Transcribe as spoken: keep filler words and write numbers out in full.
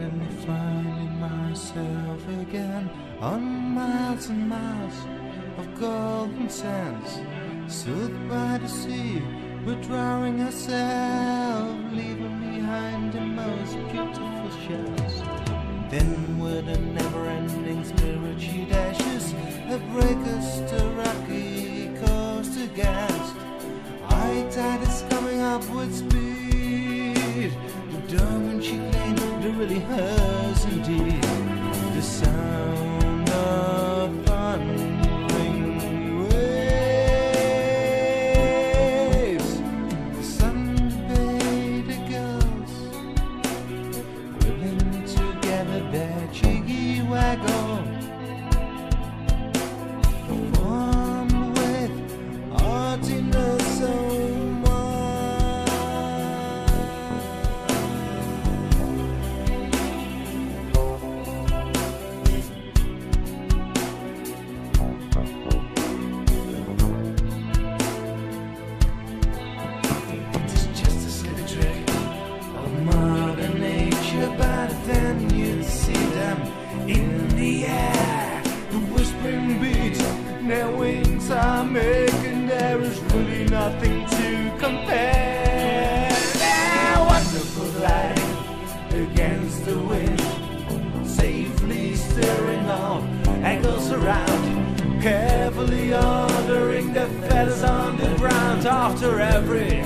and finding myself again on miles and miles of golden sands, soothed by the sea, we're drowning ourselves, leaving behind the most beautiful shells. Then with a never-ending spirit she dashes, her breakers to rocky coast to gas. High tide is coming up with speed, the diamond she claimed it really hers indeed. The sound of thundering waves, the sun bathed the girls, willing to gather their jiggy waggle. In the air, the whispering beats, their wings are making, there is really nothing to compare. Their wonderful gliding against the wind, safely stirring on, angles around, carefully ordering the feathers on the ground after every